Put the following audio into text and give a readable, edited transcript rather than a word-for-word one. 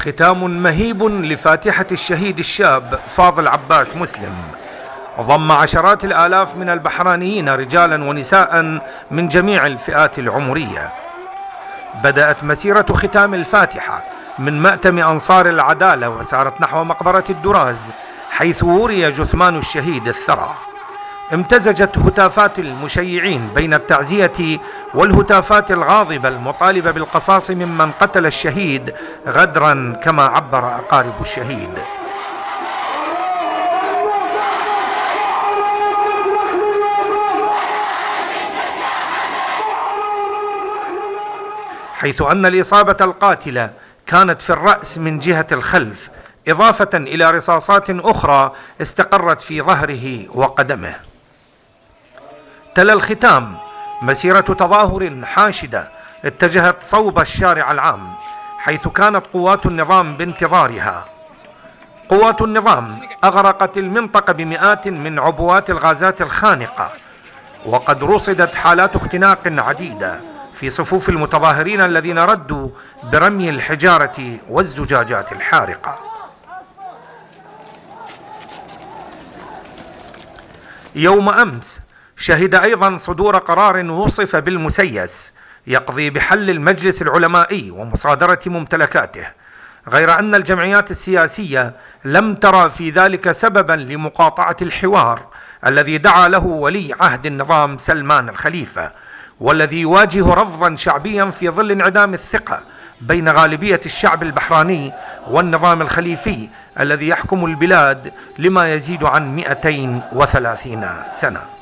ختام مهيب لفاتحة الشهيد الشاب فاضل عباس مسلم، ضم عشرات الآلاف من البحرينيين رجالا ونساء من جميع الفئات العمرية. بدأت مسيرة ختام الفاتحة من مأتم أنصار العدالة وسارت نحو مقبرة الدراز حيث وري جثمان الشهيد الثرى. امتزجت هتافات المشيعين بين التعزية والهتافات الغاضبة المطالبة بالقصاص ممن قتل الشهيد غدرا كما عبر أقارب الشهيد. حيث أن الإصابة القاتلة كانت في الرأس من جهة الخلف، إضافة إلى رصاصات أخرى استقرت في ظهره وقدمه. تلا الختام مسيرة تظاهر حاشدة اتجهت صوب الشارع العام، حيث كانت قوات النظام بانتظارها. قوات النظام أغرقت المنطقة بمئات من عبوات الغازات الخانقة، وقد رصدت حالات اختناق عديدة في صفوف المتظاهرين الذين ردوا برمي الحجارة والزجاجات الحارقة. يوم أمس شهد أيضا صدور قرار وصف بالمسيس يقضي بحل المجلس العلمائي ومصادرة ممتلكاته، غير أن الجمعيات السياسية لم ترى في ذلك سببا لمقاطعة الحوار الذي دعا له ولي عهد النظام سلمان الخليفة، والذي يواجه رفضا شعبيا في ظل انعدام الثقة بين غالبية الشعب البحريني والنظام الخليفي الذي يحكم البلاد لما يزيد عن 230 سنة.